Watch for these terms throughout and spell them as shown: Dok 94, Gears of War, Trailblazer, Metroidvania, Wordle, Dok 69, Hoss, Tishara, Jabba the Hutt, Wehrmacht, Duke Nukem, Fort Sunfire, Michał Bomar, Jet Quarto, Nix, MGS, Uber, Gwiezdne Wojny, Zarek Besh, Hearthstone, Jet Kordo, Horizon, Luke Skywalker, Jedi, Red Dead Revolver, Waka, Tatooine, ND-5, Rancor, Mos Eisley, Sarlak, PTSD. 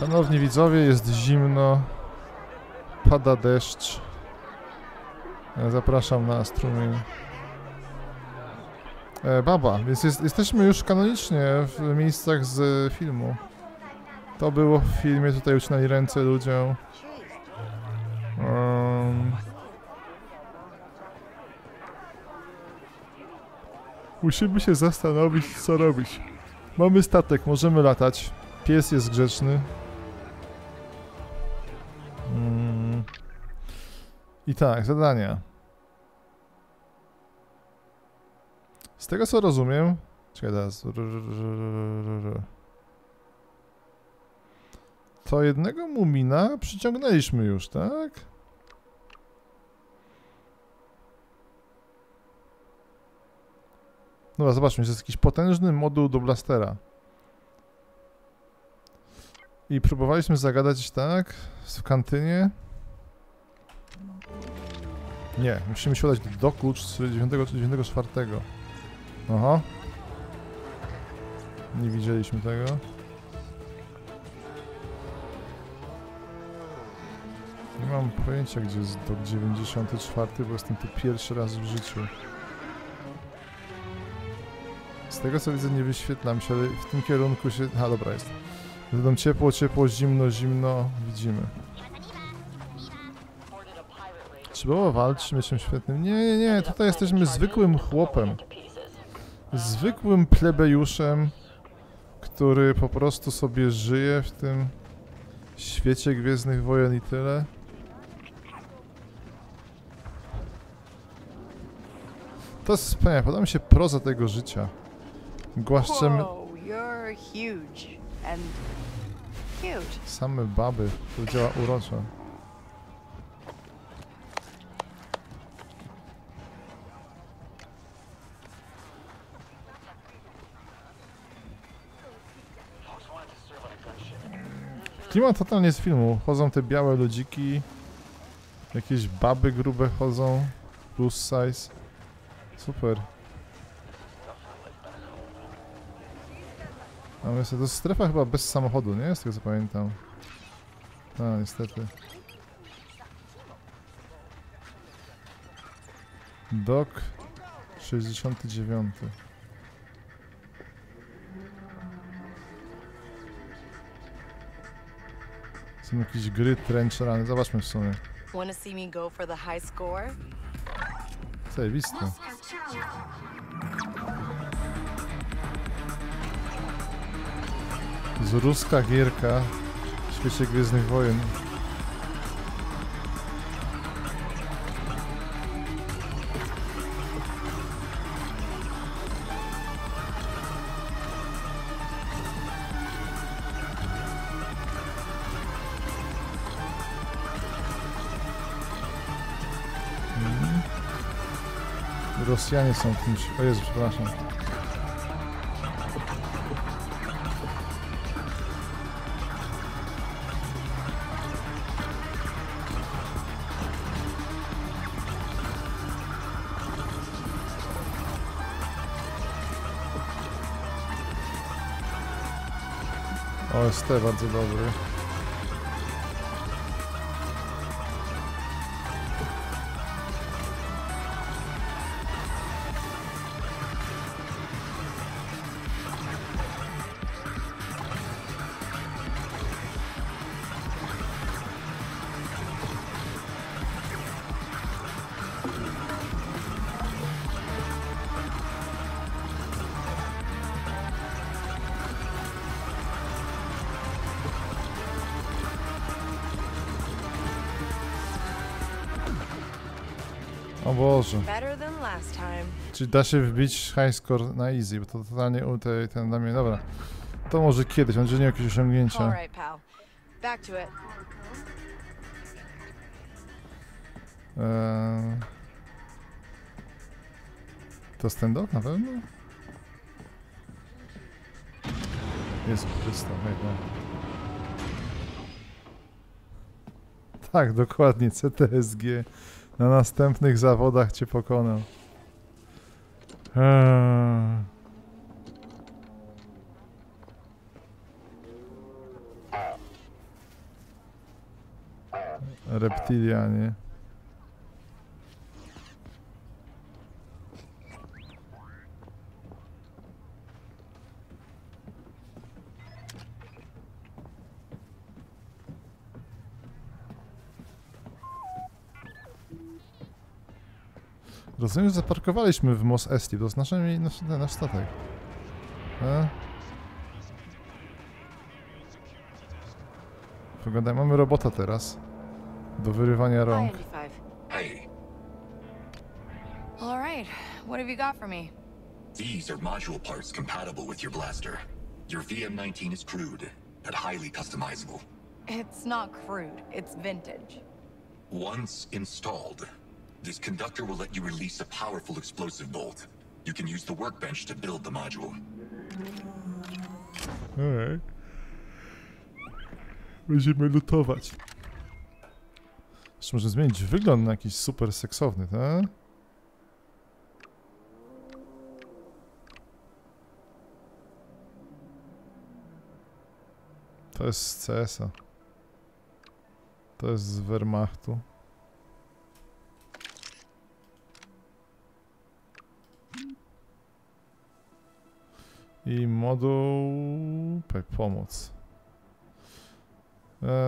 Szanowni widzowie, jest zimno, pada deszcz. Zapraszam na strumień. Baba, więc jesteśmy już kanonicznie w miejscach z filmu. To było w filmie, tutaj ucinali ręce ludziom. Musimy się zastanowić, co robić. Mamy statek, możemy latać. Pies jest grzeczny. I tak, zadania. Z tego co rozumiem... Czekaj teraz... To jednego mumina przyciągnęliśmy już, tak? Dobra, zobaczmy, to jest jakiś potężny moduł do blastera. I próbowaliśmy zagadać, tak? W kantynie. Nie, musimy się udać do doku 94. Aha. Nie widzieliśmy tego. Nie mam pojęcia, gdzie jest dok 94, bo jestem tu pierwszy raz w życiu. Z tego co widzę, nie wyświetlam się, ale w tym kierunku się... Aha, dobra, jest. Będą ciepło, ciepło, zimno, zimno, widzimy. Trzeba było walczyć mieczem świetnym. Nie, nie, nie, tutaj jesteśmy zwykłym chłopem. Zwykłym plebejuszem, który po prostu sobie żyje w tym świecie Gwiezdnych Wojen i tyle. To jest wspaniałe, podoba mi się proza tego życia. Głaszczemy... Same baby, powiedziała urocza. Klimat totalnie z filmu. Chodzą te białe ludziki. Jakieś baby grube chodzą. Plus size. Super. A to jest strefa chyba bez samochodu, nie? Z tego co pamiętam. A, niestety. Dok 69. Są jakieś gry trencherane. Zobaczmy w sumie. Zajebiste. Z ruska gierka w świecie Gwiezdnych Wojen. Rosjanie są w tym... O Jezu, przepraszam. OST bardzo dobry. O Boże. Czyli da się wbić high score na easy, bo to totalnie ten dla mnie, dobra. To może kiedyś, będzie nie jakieś osiągnięcia. To stand-up na pewno? Jest czysto, hej. Tak, dokładnie, CTSG. Na następnych zawodach cię pokonam. reptilianie. Rozumiem, że zaparkowaliśmy w Mos Eisley, to znaczy nasz statek. Wygląda, mamy robota teraz. Do wyrywania rąk. Hey. All right. What have you got for me? These are module parts compatible with your blaster. Your VM-19 is crude, but highly customizable. It's not crude, it's vintage. Once installed, this conductor will let you release a powerful explosive bolt. You can use the workbench to build the module. Alright. Będziemy lutować. Jeszcze można zmienić wygląd na jakiś super seksowny, tak? To jest z CS-a. To jest z Wehrmachtu. I moduł... pomoc.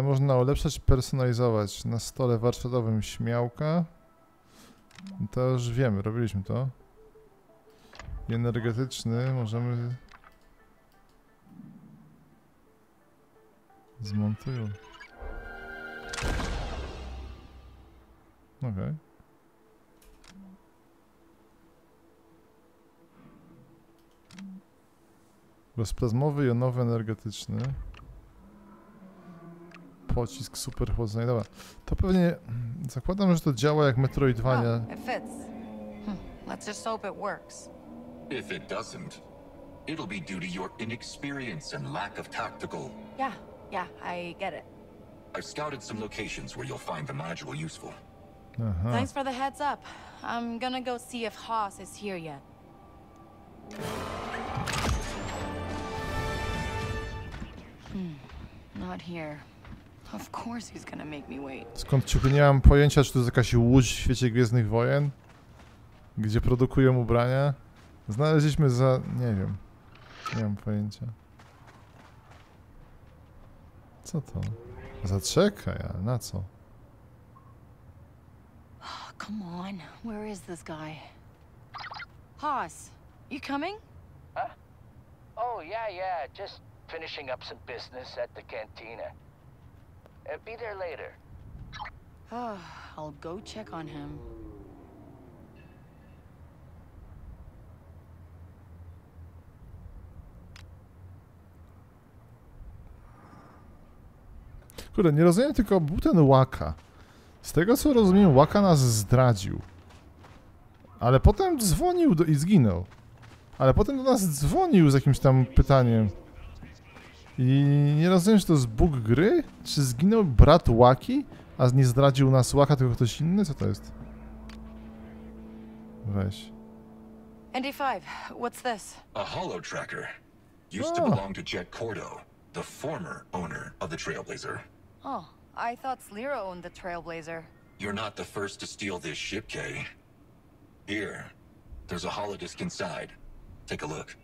Można ulepszać, personalizować. Na stole warsztatowym śmiałka. To już wiemy, robiliśmy to. I energetyczny możemy... Zmontuję. Okej. Okay. Bezplazmowy, jonowy, energetyczny. Pocisk superchłodzenia. Dobra. To pewnie zakładam, że to działa jak Metroidvania. Let's just hope it works. If it doesn't, it'll be due to your inexperience and lack of tactical. Yeah, I get it. I've scouted some locations where you'll find the module useful. Thanks for the heads up. I'm gonna go see if Hoss is here yet. Not here. Of course he's gonna make me wait. Skąd ciuchy, nie mam pojęcia, czy to jest jakaś łódź w świecie Gwiezdnych Wojen, gdzie produkują ubrania. Znaleźliśmy za... nie wiem. Nie mam pojęcia. Co to? Zaczekaj, ale na co? Come on, where is this guy? Hoss, you coming? Huh? Oh yeah, just finishing up some business at the cantina. Be there later. Oh, I'll go check on him. Kurde, nie rozumiem tylko, był ten Waka. Z tego co rozumiem, Waka nas zdradził. Ale potem dzwonił i zginął. Ale potem do nas dzwonił z jakimś tam pytaniem. I nie rozumiem, czy to jest bóg gry? Czy zginął brat Łaki, a nie zdradził nas Łaka, tylko ktoś inny? Co to jest? Weź. ND-5, what's this? A holo tracker. Used to belong to Jet Kordo, the former owner of the Trailblazer. Oh, I thought Slero owned the Trailblazer. You're not the first to steal this ship, Kay. Here, there's a holodisk inside. Take a look.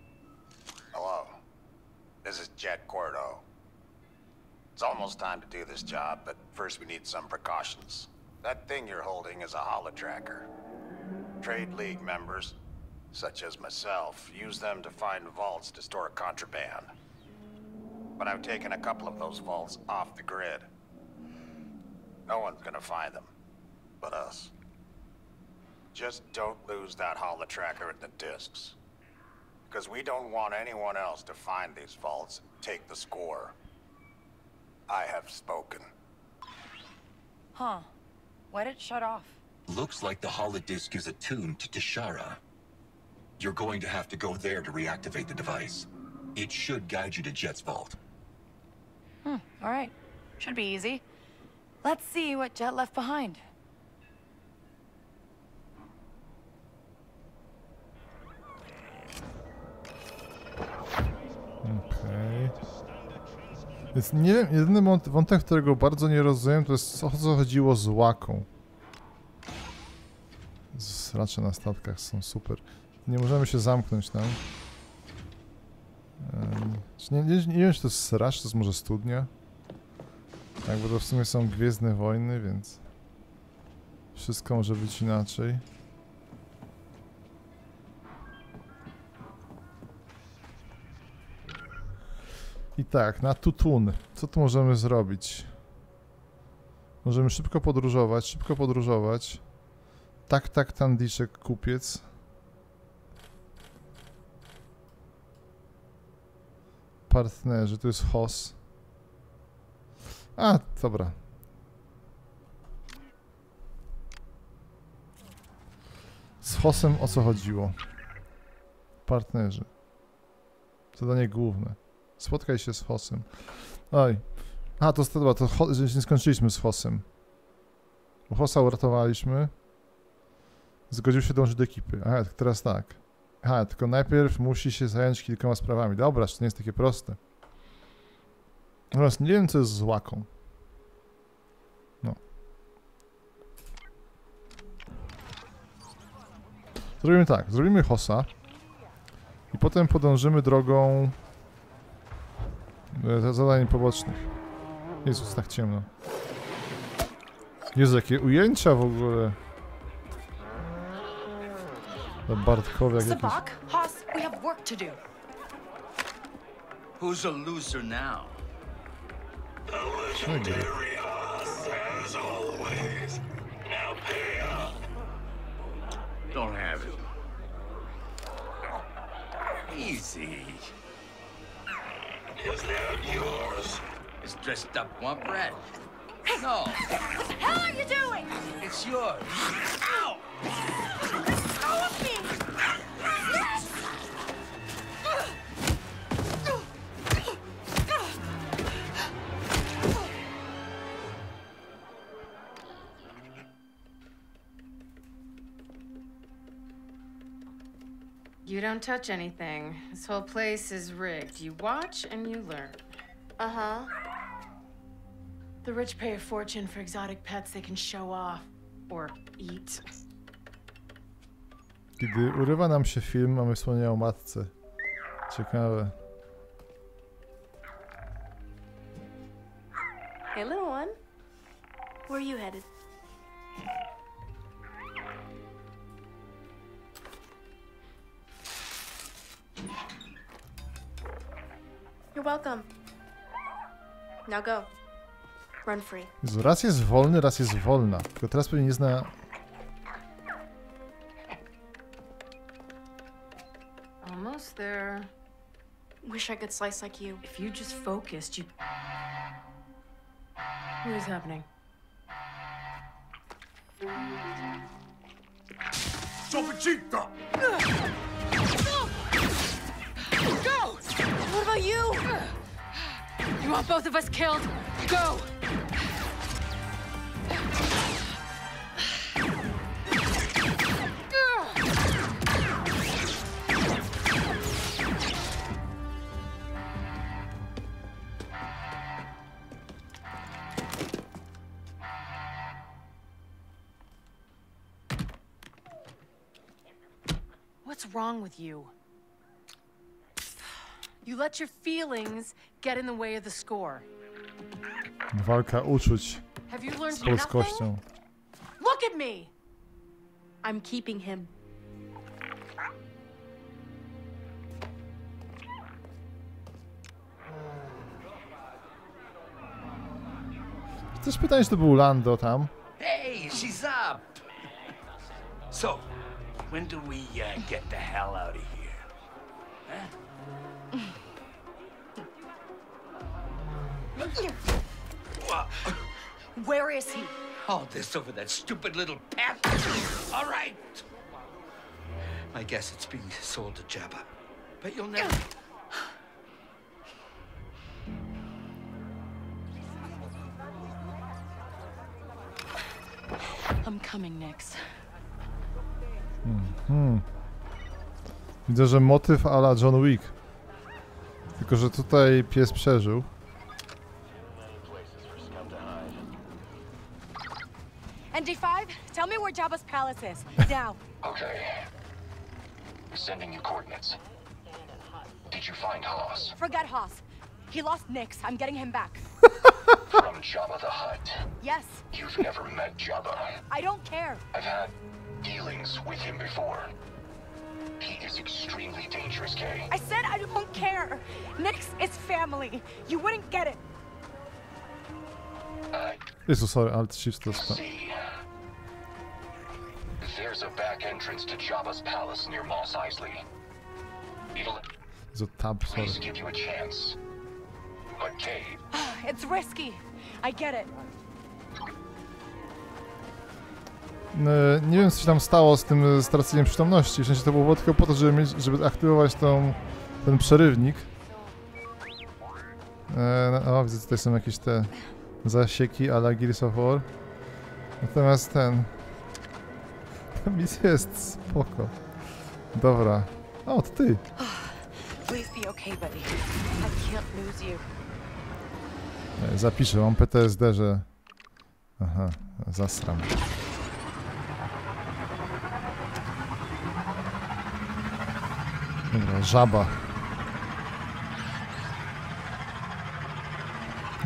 Hello. This is Jet Quarto. It's almost time to do this job, but first we need some precautions. That thing you're holding is a holotracker. Trade League members, such as myself, use them to find vaults to store contraband. But I've taken a couple of those vaults off the grid. No one's gonna find them, but us. Just don't lose that holotracker and the discs. Because we don't want anyone else to find these vaults and take the score. I have spoken. Huh. Why did it shut off? Looks like the holodisk is attuned to Tishara. You're going to have to go there to reactivate the device. It should guide you to Jet's vault. Alright. Should be easy. Let's see what Jet left behind. Więc nie wiem, jedyny wątek, którego bardzo nie rozumiem, to jest o co chodziło z Waką. Zracze na statkach są super. Nie możemy się zamknąć tam. Nie wiem, czy to jest sracz, to jest może studnia. Tak, bo to w sumie są Gwiezdne Wojny, więc... wszystko może być inaczej. I tak, na Tutun. Co tu możemy zrobić? Możemy szybko podróżować, Tak, tak, Tandiszek, kupiec. Partnerzy, to jest Hoss. A, dobra. Z Hossem o co chodziło? Partnerzy. Zadanie główne. Spotkaj się z Hossem. Oj. A, to dobra, to nie skończyliśmy z Hossem. Bo Hossa uratowaliśmy. Zgodził się dołączyć do ekipy. Aha, teraz tak. Aha, tylko najpierw musi się zająć kilkoma sprawami. Dobra, to nie jest takie proste. Natomiast nie wiem, co jest z Łaką. No. Zrobimy tak. Zrobimy Hossa. I potem podążymy drogą... zadań pobocznych. Jezus, tak ciemno. Jezu, jakie ujęcia w ogóle. Bartkowiak jakiś. Hoss, we have work to do. Who's a loser now? The legendary Hoss, as always. Now pay up. Don't have it. Easy. Is that yours? It's dressed up one bread. No. What the hell are you doing? It's yours. Ow! Go with me! Yes! You don't touch anything. This whole place is rigged. You watch and you learn. Uh-huh. The rich pay a fortune for exotic pets they can show off or eat. Kiedy urywa nam się film, mamy wspomnienia o matce. Ciekawe. Hey little one. Where are you headed? You're welcome. Now go. Run free. Jezu, raz jest wolny, raz jest wolna. Tylko teraz pewnie nie zna... Almost there. Wish I could slice like you. If you just focused, you... What is happening? Sopicita! Go! What about you? You want both of us killed? Go! What's wrong with you? You let your feelings get in the way of the score. Walka uczuć z polskością. Look at me. I'm keeping him. Chcesz pytać, czy to był Lando tam? Hey, she's up. So, when do we get the hell out of here? Huh? Where is he? Oh, this over that stupid little pet. All right. I guess it's being sold to Jabba. But you'll never... I'm coming, Nix. Widzę, że motyw à la John Wick. Tylko, że tutaj pies przeżył. to hide. ND-5, tell me where Jabba's palace is. Now. Okay. Sending you coordinates. Did you find Hoss? Forget Hoss. He lost Nix. I'm getting him back. From Jabba the Hutt. Yes. You've never met Jabba. I don't care. I've had dealings with him before. He is extremely dangerous, Kay. I said I don't care. Nix is family. You wouldn't get it. Jezus, sorry, Alt Shift to stop. There's a back entrance to Jabba's palace near Mos Eisley. It'll please give you a chance. But Kay. It's risky. I get it. Nie wiem, co się tam stało z tym straceniem przytomności. W sensie to było tylko po to, żeby, żeby aktywować ten przerywnik. No, o, widzę, tutaj są jakieś te zasieki a la Gears of War. Natomiast ta misja jest spoko. Dobra. O, to ty. Zapiszę, mam PTSD, że... Aha, zasram. Dobra, żaba.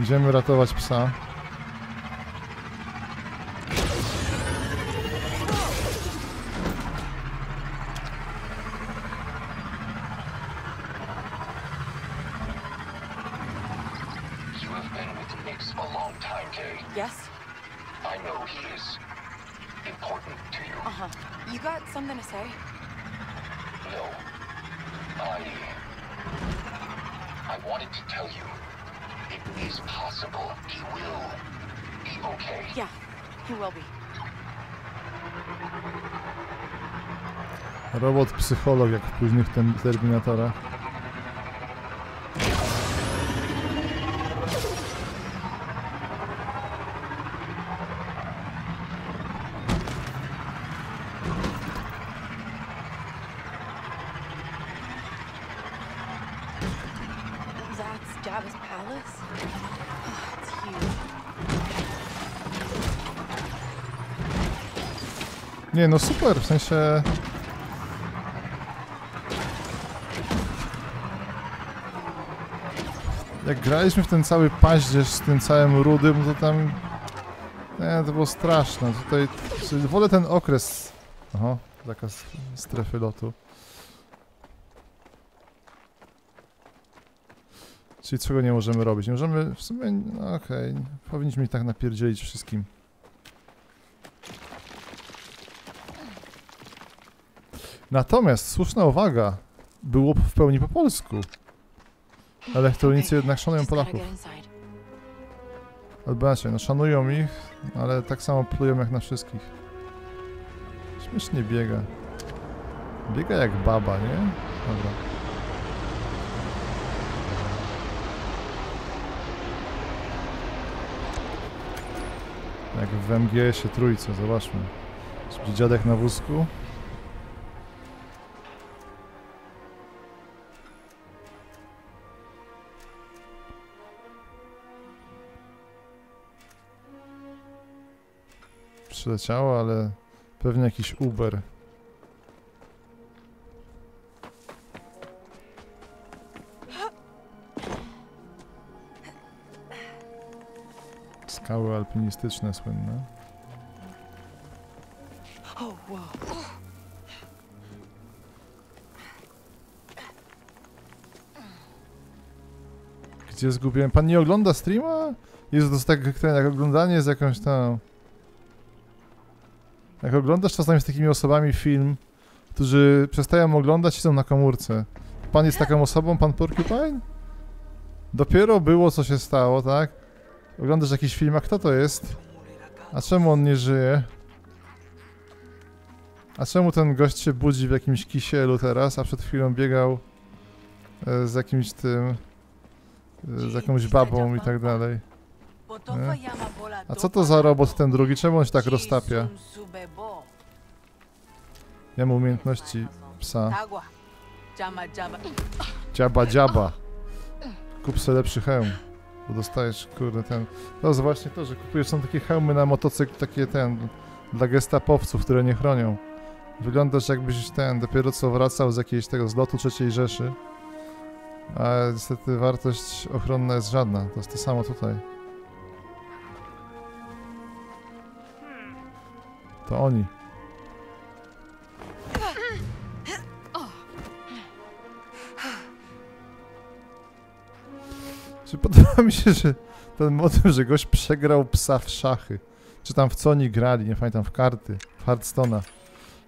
Idziemy ratować psa. Robot psycholog, jak w późnych Terminatorach. Nie, no super, w sensie... Jak graliśmy w ten cały paździerz z tym całym rudym, to tam... Nie, to było straszne. Tutaj... Wolę ten okres... Oho, taka strefy lotu. Czyli czego nie możemy robić? Nie możemy... W sumie... No, okej. Powinniśmy ich tak napierdzielić wszystkim. Natomiast, słuszna uwaga, było w pełni po polsku. Elektronicy jednak szanują Polaków. Albo raczej, no szanują ich, ale tak samo plują jak na wszystkich. Śmiesznie biega. Biega jak baba, nie? Dobra. Jak w MGS-ie trójce, zobaczmy. Czy dziadek na wózku? Przyleciało, ale pewnie jakiś Uber. Skały alpinistyczne słynne. Gdzie zgubiłem? Pan nie ogląda streama? Jezu, to jest tak jak oglądanie z jakąś tam... Jak oglądasz czasami z takimi osobami film, którzy przestają oglądać i są na komórce. Pan jest taką osobą, pan Porcupine? Dopiero było, co się stało, tak? Oglądasz jakiś film, a kto to jest? A czemu on nie żyje? A czemu ten gość się budzi w jakimś kisielu teraz, a przed chwilą biegał z jakimś tym... z jakąś babą i tak dalej. Nie? A co to za robot ten drugi? Czemu on się tak roztapia? Ja mam umiejętności psa. Dziaba, dziaba. Kup sobie lepszy hełm. Bo dostajesz, kurde, ten... No właśnie to, że kupujesz, są takie hełmy na motocykl, takie ten... Dla gestapowców, które nie chronią. Wyglądasz jakbyś ten, dopiero co wracał z jakiegoś tego zlotu III Rzeszy. A niestety wartość ochronna jest żadna, to jest to samo tutaj. To oni. Czy podoba mi się, że ten motyw, że gość przegrał psa w szachy. Czy tam w co oni grali, nie pamiętam, w karty, w Hearthstone'a.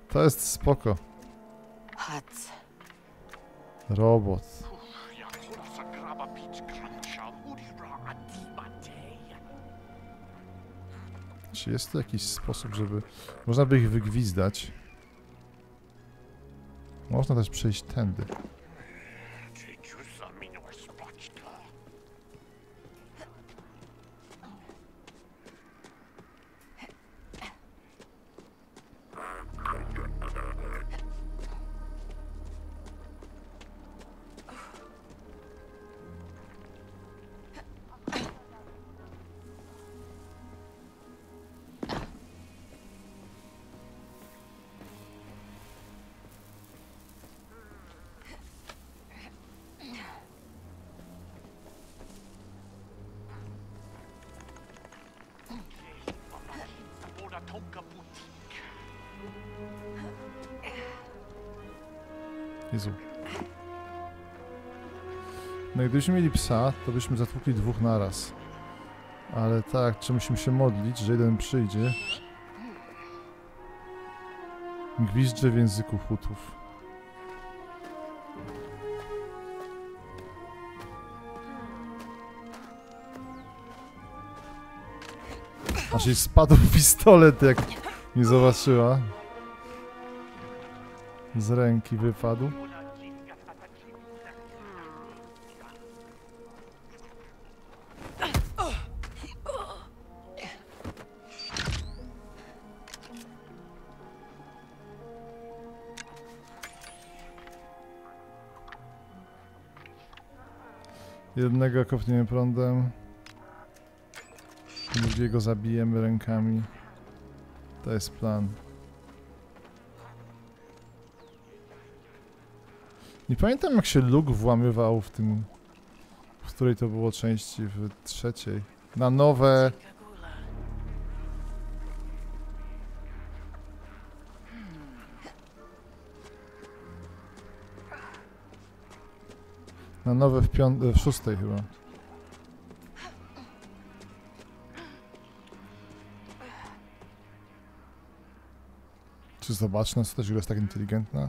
To jest spoko. Robot. Czy jest tu jakiś sposób, żeby... Można by ich wygwizdać. Można też przejść tędy. Jezu. No i gdybyśmy mieli psa, to byśmy zatłukli dwóch naraz. Ale tak, czy musimy się modlić, że jeden przyjdzie? Gwizdże w języku Hutów. Aż jej spadł pistolet, jak nie zobaczyła. Z ręki wypadł. Jednego kopniemy prądem. Drugiego zabijemy rękami. To jest plan. Nie pamiętam, jak się Luke włamywał w tym... W której to było części? W trzeciej. Na nowe... Na nowe w szóstej chyba. Czy zobaczmy, co ta źle jest tak inteligentna?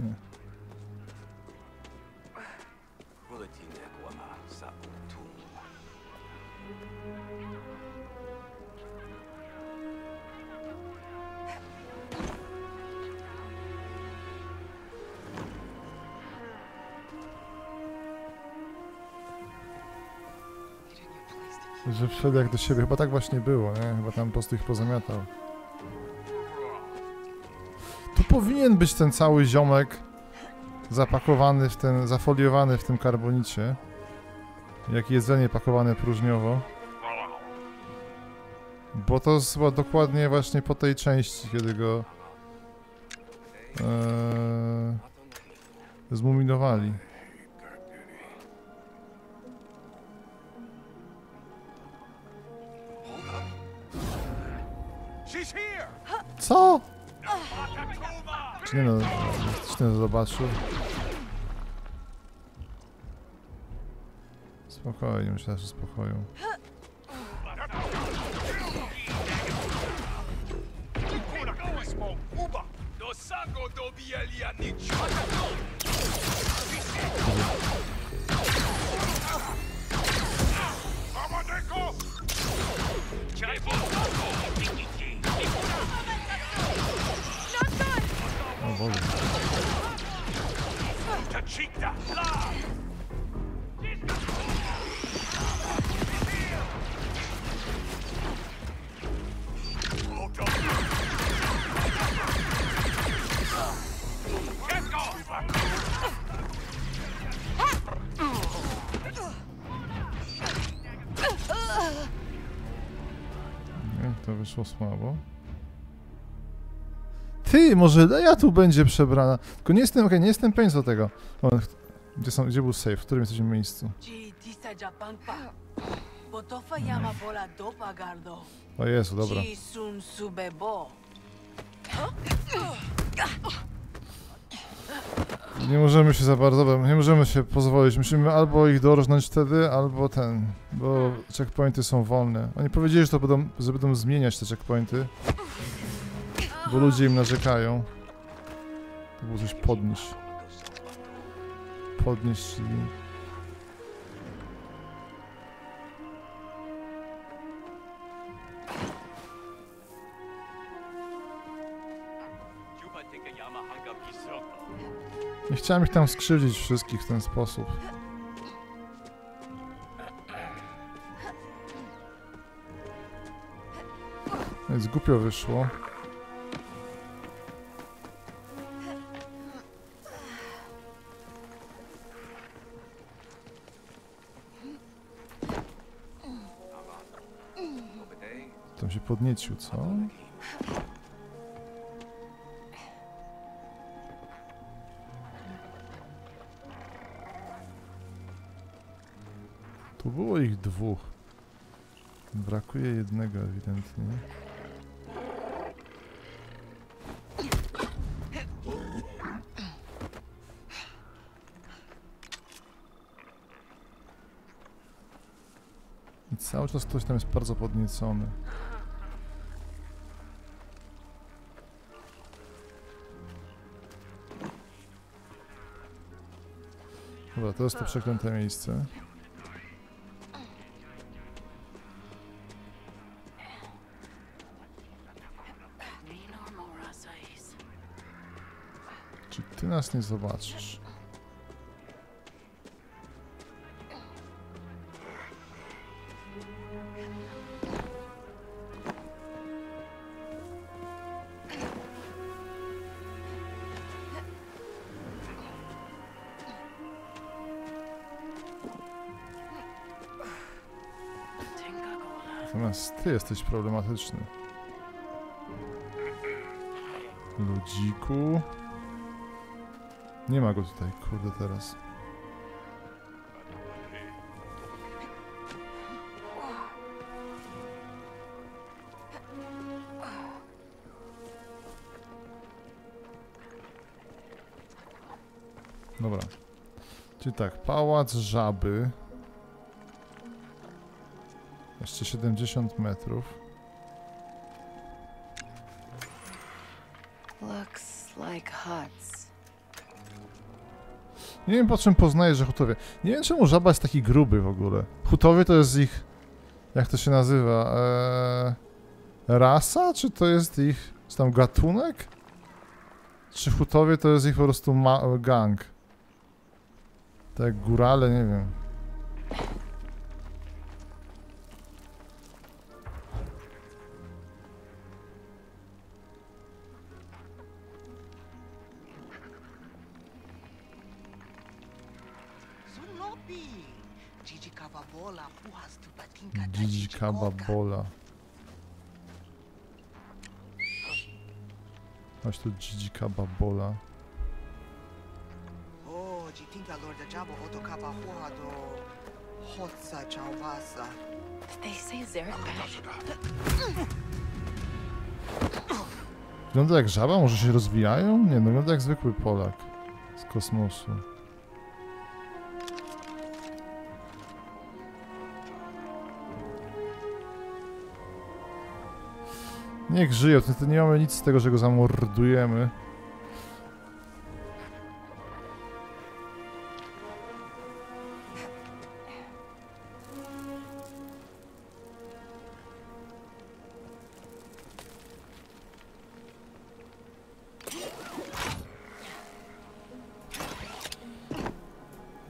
Nie. Że wszedł jak do siebie. Chyba tak właśnie było, nie? Chyba tam po prostu ich pozamiatał. Powinien być ten cały ziomek zapakowany w ten, zafoliowany w tym karbonicie. Jak jedzenie pakowane próżniowo. Bo to jest chyba dokładnie właśnie po tej części, kiedy go zmuminowali. Co? Nie no, nie zobaczył. Spokojnie, myślę, że spokoju. to wyszło słabo. Ty, może ja tu będzie przebrana. Tylko nie jestem, okej, nie jestem pewien co tego. Gdzie był safe? W którym jesteśmy miejscu? O Jezu, dobra. Nie możemy się za bardzo, nie możemy się pozwolić. Musimy albo ich dorżnąć wtedy, albo ten. Bo checkpointy są wolne. Oni powiedzieli, że to będą, zmieniać te checkpointy. Bo ludzie im narzekają. To było coś podnieść. Podnieść i... Nie chciałem ich tam skrzywdzić wszystkich w ten sposób. Więc głupio wyszło. Tam się podniecił, co? Tu było ich dwóch. Brakuje jednego ewidentnie. I cały czas ktoś tam jest bardzo podniecony. Dobra, to jest to przeklęte miejsce. Czy ty nas nie zobaczysz? Natomiast ty jesteś problematyczny. Ludziku. Nie ma go tutaj, kurde, teraz. Dobra. Czyli tak, pałac żaby. Jeszcze 70 metrów. Looks like huts. Nie wiem po czym poznaję, że Hutowie. Nie wiem czemu żaba jest taki gruby w ogóle. Hutowie to jest ich... Jak to się nazywa? Rasa? Czy to jest ich... Czy tam gatunek? Czy Hutowie to jest ich po prostu gang? Tak górale, nie wiem. Babola. Masz tu dzidzika babola. Wygląda jak żaba? Może się rozwijają? Nie, wygląda jak zwykły Polak z kosmosu. Niech żyje, to nie mamy nic z tego, że go zamordujemy.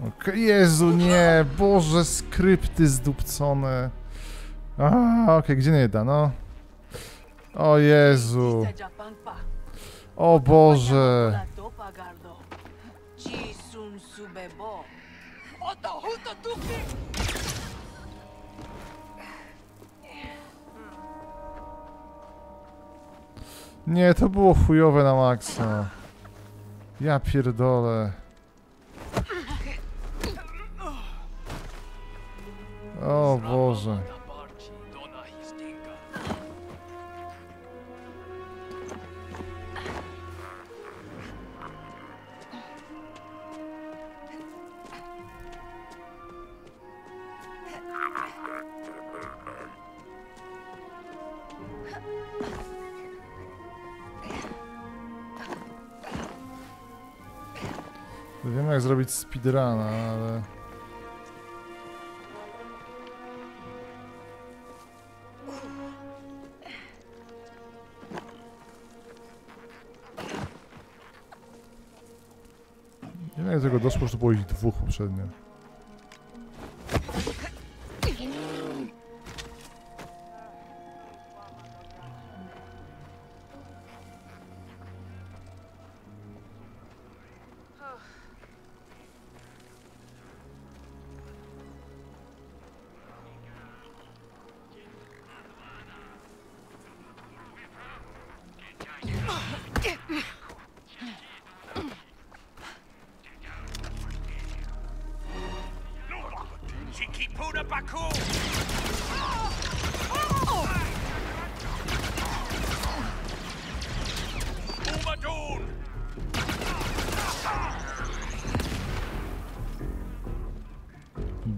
Okej, Jezu, nie! Boże, skrypty zdupcone. Okej, gdzie nie da, no? O Jezu. O Boże. Nie, to było chujowe na maksa. Ja pierdolę. O Boże. Wiem jak zrobić speedruna, ale... Nie wiem jak tego doszło, że było ich dwóch poprzednio.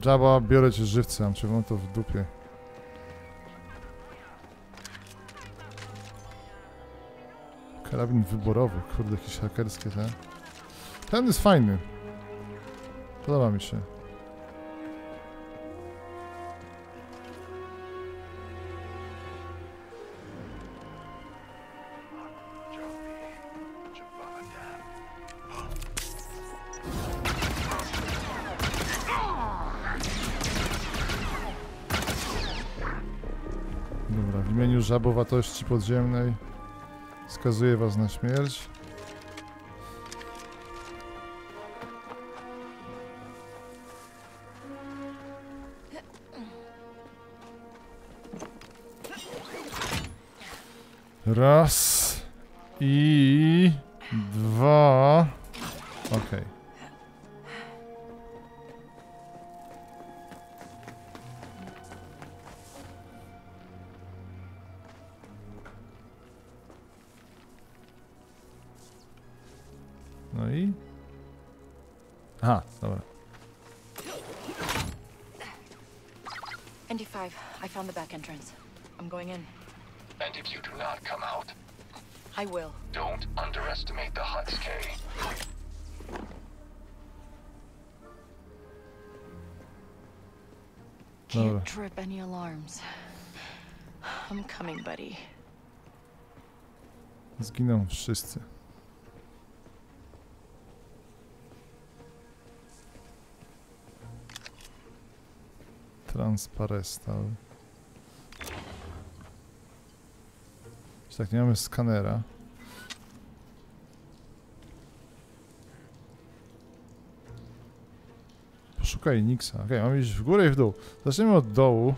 Jabba, biorę cię żywcem, czy mam to w dupie. Karabin wyborowy, kurde, jakieś hakerskie te. Ten jest fajny. Podoba mi się. Żabowatości podziemnej skazuje was na śmierć. Raz i dwa. Okej. Aha, dobra. ND-5, I found the back entrance. I'm going in. And if you do not come out, I will. Don't underestimate the Hutskie. Can't trip any alarms. I'm coming, buddy. Zginą wszyscy. Transparestal. Tak, nie mamy skanera. Poszukaj Nixa. Okej, mamy iść w górę i w dół. Zaczniemy od dołu.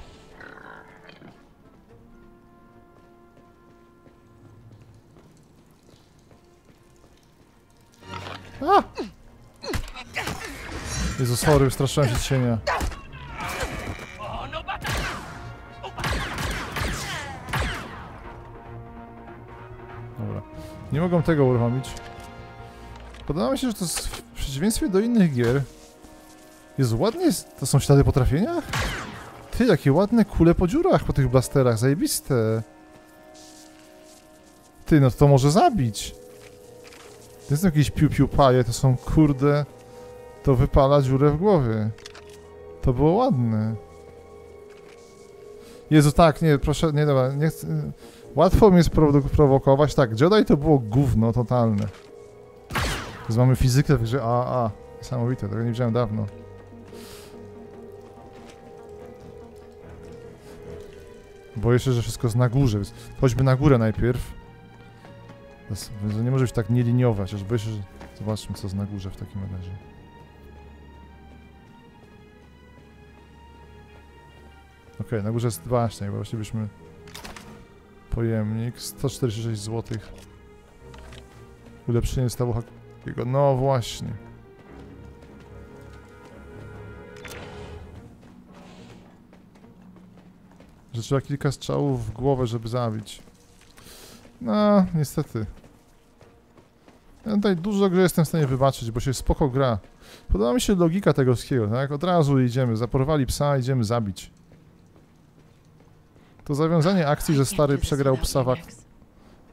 A! Jezu, sorry, straszyłem się cienia. Nie mogą tego uruchomić. Podoba mi się, że to jest w przeciwieństwie do innych gier. Jezu, ładnie jest. To są ślady po trafieniach? Ty, jakie ładne kule po dziurach, po tych blasterach. Zajebiste. Ty, no to może zabić. To jest jakieś piu-piu-paje. To są, kurde... To wypala dziurę w głowie. To było ładne. Jezu, tak, nie, proszę, nie, dobra, nie chcę... Łatwo mi jest prowokować. Tak, Jedi to było gówno totalne. Więc mamy fizykę, także a. Niesamowite, tego nie widziałem dawno. Boję się, że wszystko jest na górze, więc chodźmy na górę najpierw. To nie może być tak nieliniowe, chociaż boję się, że... Zobaczmy, co jest na górze w takim razie. Okej, na górze jest 12, bo właściwie byśmy... Pojemnik, 146 zł. Ulepszenie stawu Huckiego. No właśnie. Że trzeba kilka strzałów w głowę, żeby zabić. No, niestety. Ja tutaj dużo gry jestem w stanie wybaczyć, bo się spoko gra. Podoba mi się logika tego wszystkiego, tak? Od razu idziemy, zaporwali psa, idziemy zabić. To zawiązanie akcji, że stary przegrał psa w...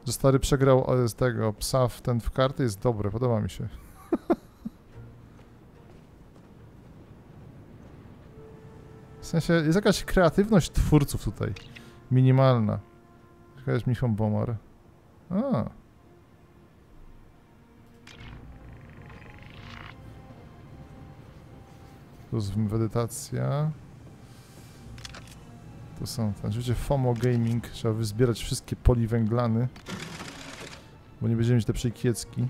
Że stary przegrał z tego psa w ten w karty jest dobre, podoba mi się. W sensie jest jakaś kreatywność twórców tutaj. Minimalna. Jakaś Michał Bomar. A. To jest medytacja. To są, oczywiście FOMO Gaming, trzeba wyzbierać wszystkie poliwęglany, bo nie będziemy mieć lepszej kiecki.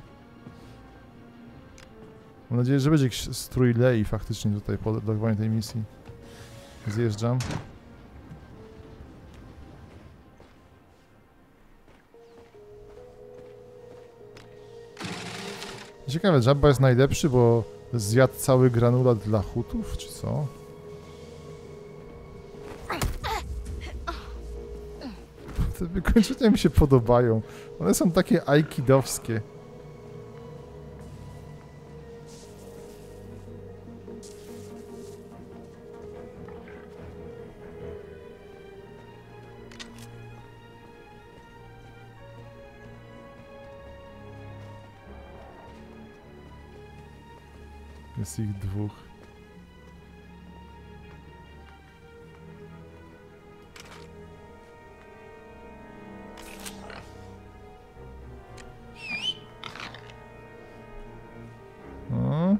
Mam nadzieję, że będzie jakiś strój lei faktycznie tutaj po dokonaniu tej misji. Zjeżdżam. Ciekawe, Jabba jest najlepszy, bo zjadł cały granulat dla Hutów, czy co? Te wykończenia mi się podobają. One są takie aikidowskie. Jest ich dwóch. O.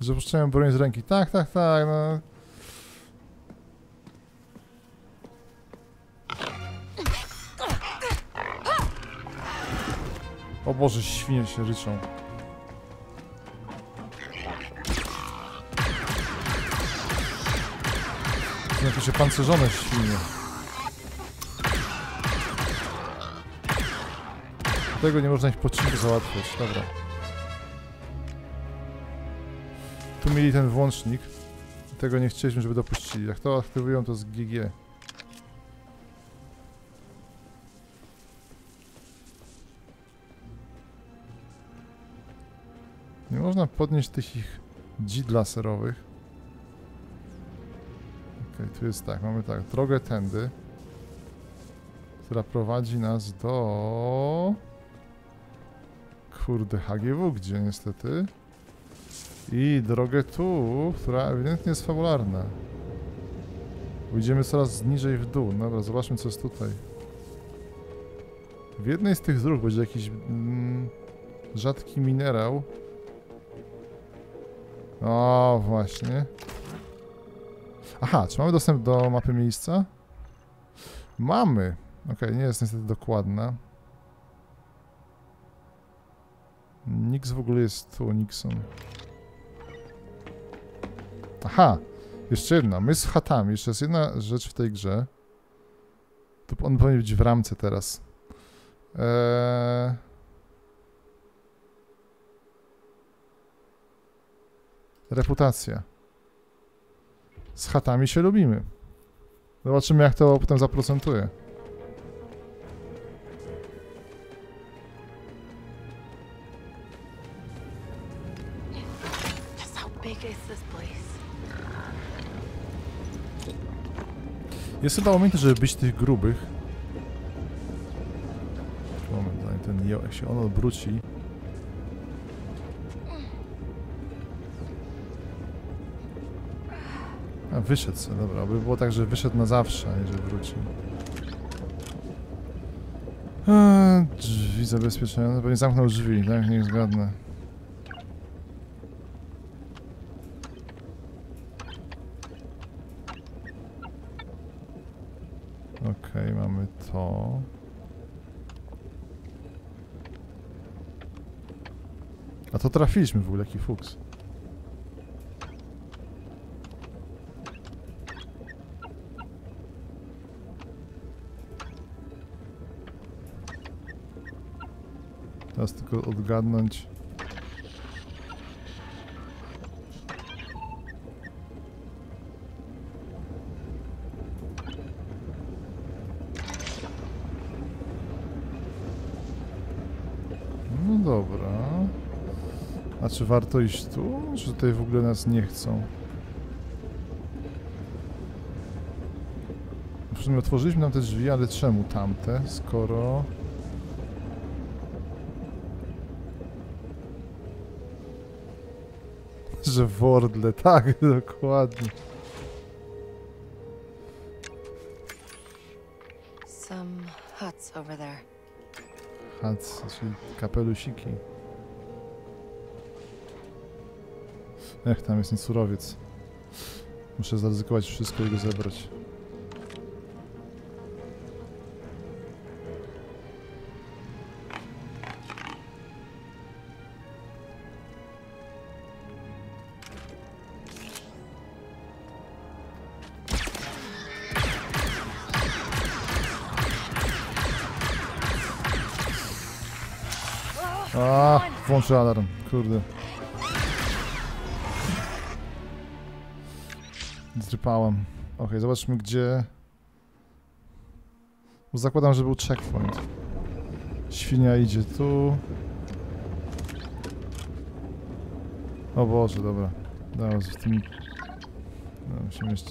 Że puszczają broń z ręki. Tak, tak, tak. No. O Boże, świnie się ryczą. Znaczy się pancerzone świnie. Tego nie można ich po czymś załatwiać, dobra. Tu mieli ten włącznik. Tego nie chcieliśmy, żeby dopuścili. Jak to aktywują, to z GG. Nie można podnieść tych ich dzid laserowych. Okej, tu jest tak, mamy tak, drogę tędy, która prowadzi nas do... Kurde, HGW gdzie niestety. I drogę tu, która ewidentnie jest fabularna. Pójdziemy coraz niżej w dół, dobra, zobaczmy co jest tutaj. W jednej z tych dróg będzie jakiś rzadki minerał. O, właśnie. Aha, czy mamy dostęp do mapy miejsca? Mamy! Okej, nie jest niestety dokładna. Nix w ogóle jest tu, Nixon. Aha! Jeszcze jedna, my z chatami. Jeszcze jest jedna rzecz w tej grze. To on powinien być w ramce teraz. Reputacja. Z chatami się lubimy. Zobaczymy jak to potem zaprocentuje. Jest chyba umiejętność, żeby być tych grubych. Moment, zanim ten jeł, jak się on obróci. A, wyszedł sobie, dobra, by było tak, że wyszedł na zawsze, a nie, że wrócił. Drzwi zabezpieczenia, no pewnie zamknął drzwi, tak? Niech zgadnę. Okej, mamy to. A to trafiliśmy w ogóle, jaki fuks. Teraz tylko odgadnąć. No dobra. A czy warto iść tu? Czy tutaj w ogóle nas nie chcą? W sumie otworzyliśmy nam te drzwi, ale czemu tamte, skoro... Że Wordle, tak, dokładnie. Some huts over there. Huts, czyli kapelusiki. Ech, tam jest niesurowiec. Muszę zaryzykować wszystko i go zebrać. A, włączę alarm, kurde. Zrypałem. Ok, zobaczmy gdzie... Bo zakładam, że był checkpoint. Świnia idzie tu. O Boże, dobra. Dało się w tym... No, musimy jeszcze...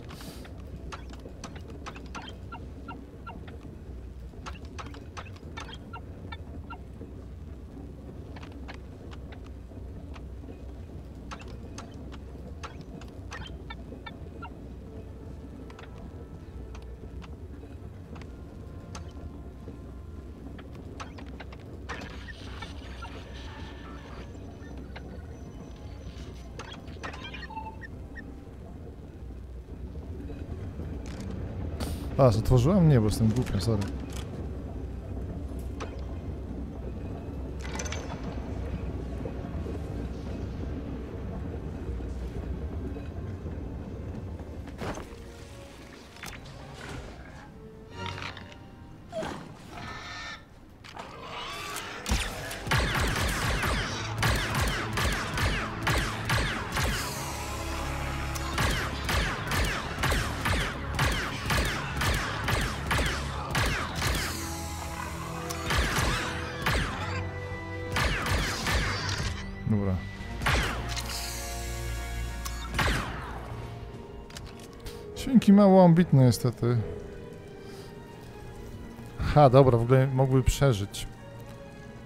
A, otworzyłem? Nie, bo jestem głupio, sorry. Mało ambitne niestety. Ha, dobra, w ogóle mogły przeżyć.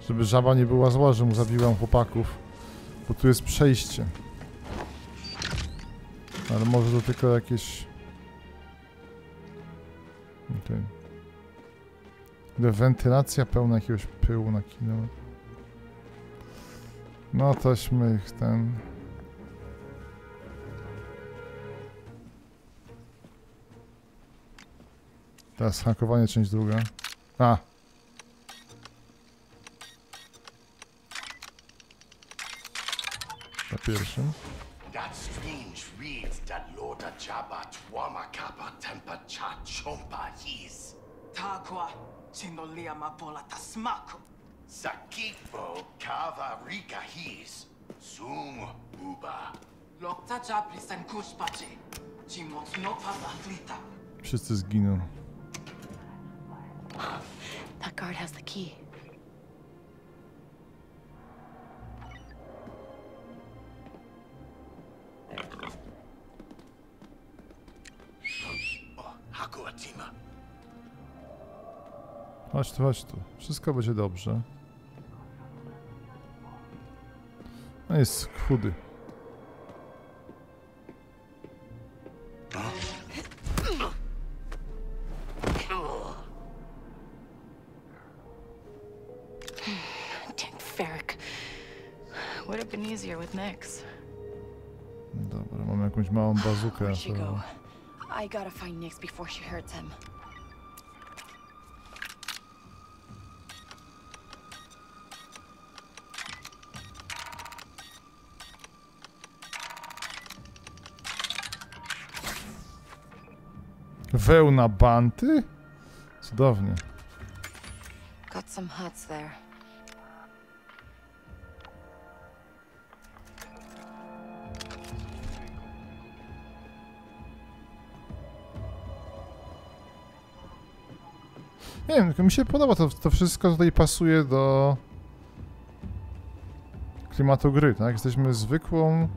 Żeby żaba nie była zła, że mu zabiłem chłopaków. Bo tu jest przejście. Ale może to tylko jakieś... Okay. Wentylacja pełna jakiegoś pyłu na kino. No tośmy ich ten... Teraz hakowanie, część druga. A! Za pierwszym. Wszyscy zginą. That guard has the key. Chodź tu, wszystko będzie dobrze. No jest chudy. Dobra, mam jakąś małą bazukę. I gotta find Nix before she hurts him. Wełna banty? Cudownie. Got some huts there. Nie wiem, tylko mi się podoba to wszystko tutaj pasuje do klimatu gry, tak? Jesteśmy zwykłą,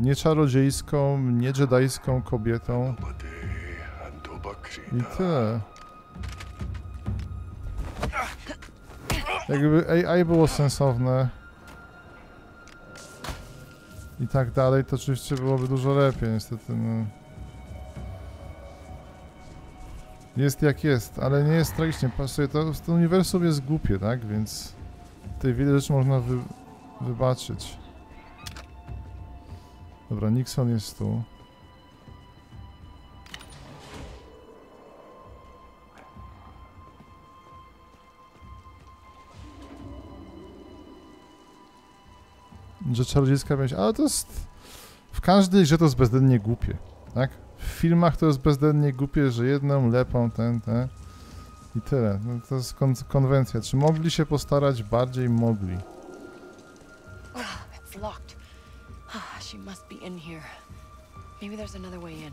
nieczarodziejską, niejedajską kobietą. I tyle. Jakby AI było sensowne i tak dalej, to oczywiście byłoby dużo lepiej, niestety. No. Jest jak jest, ale nie jest tragicznie, pasuje to, w tym uniwersum jest głupie, tak? Więc tutaj wiele rzeczy można wybaczyć. Dobra, Nixon jest tu. Że czarodziejska będzie, ale to jest... W każdej grze to jest bezdennie głupie, tak? W filmach to jest bezdennie głupie, że jedną lepą ten i tyle. No to jest konwencja. Czy mogli się postarać? Bardziej mogli.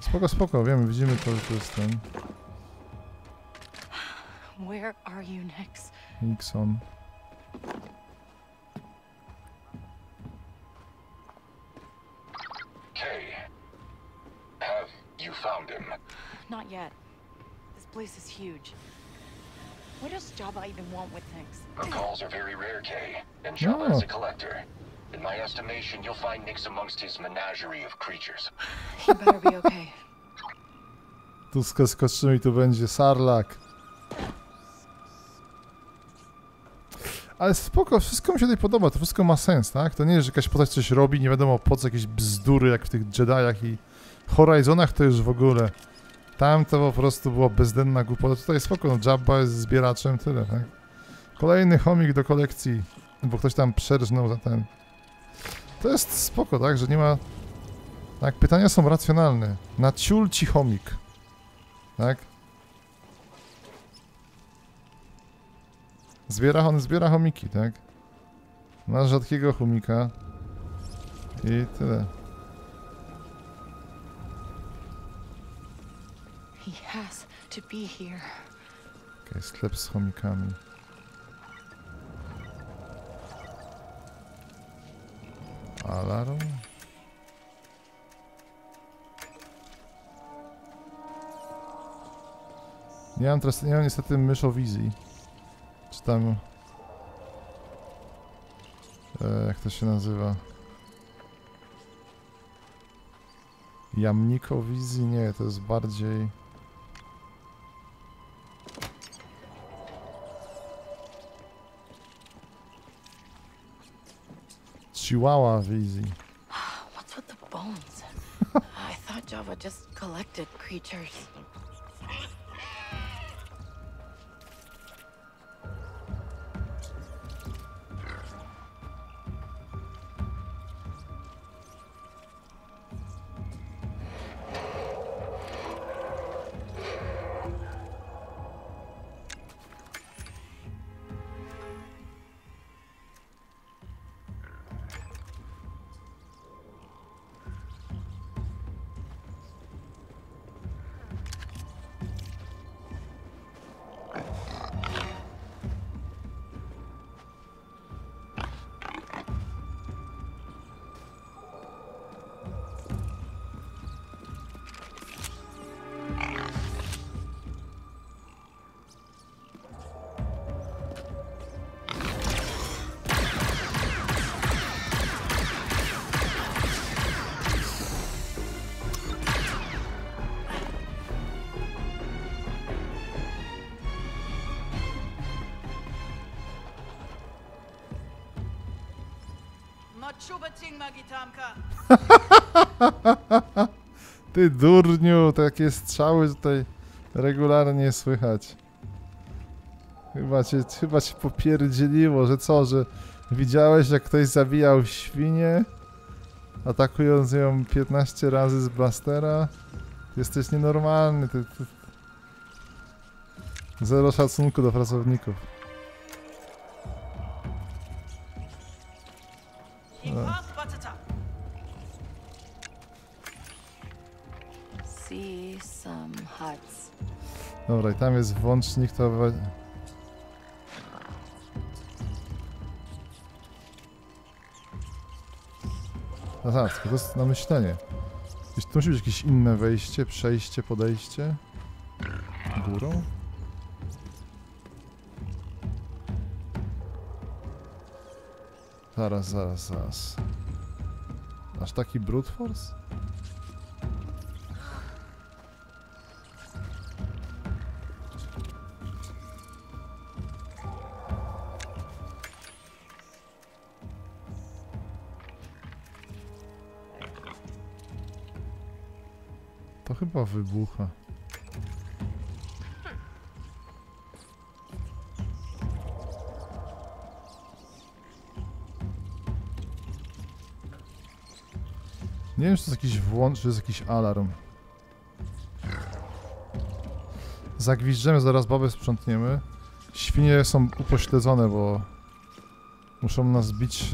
Spoko, spoko, wiemy, widzimy to, że to jest ten... Nixon. Not yet. This place is huge. What does Jabba even want with Nix? Her calls are very rare, Kay. And Jabba is a collector. In my estimation, you'll find Nix amongst his menagerie of creatures. She better be okay. Tu skoczymy i tu będzie Sarlak. Ale spoko, wszystko mi się tutaj podoba, to wszystko ma sens, tak? To nie jest, że jakaś postać coś robi, nie wiadomo po co, jakieś bzdury jak w tych Jediach i Horizonach to już w ogóle. Tam to po prostu była bezdenna głupota. Tutaj spoko, no, Jabba jest zbieraczem, tyle, tak? Kolejny chomik do kolekcji, bo ktoś tam przerżnął za ten. To jest spoko, tak? Że nie ma... Tak, pytania są racjonalne. Na ciul ci chomik. Tak? On zbiera chomiki, tak? Masz rzadkiego chomika. I tyle. Okay, sklep z chomikami. Alarm? Nie mam niestety myszowizji. Czy tam... jak to się nazywa? Jamnikowizji? Nie, to jest bardziej... Chihuahua wizji. What's with the bones? I thought Jabba just collected creatures. Ty durniu, takie strzały tutaj regularnie słychać. Chyba cię popierdzieliło, że co, że widziałeś jak ktoś zabijał świnię, atakując ją 15 razy z blastera? Jesteś nienormalny, ty. Zero szacunku do pracowników. Dobra, i tam jest włącznik, to No tak, tylko to jest na myślenie. Gdzieś tu musi być jakieś inne wejście, przejście, podejście. Górą? Zaraz, zaraz, zaraz. Aż taki brute force? To chyba wybucha. Nie wiem, czy to jest jakiś włącz, czy jest jakiś alarm. Zagwiżdżemy, zaraz babę sprzątniemy. Świnie są upośledzone, bo muszą nas bić